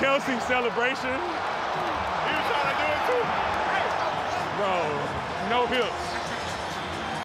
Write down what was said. Kelsey celebration. He was trying to do it too. No hips.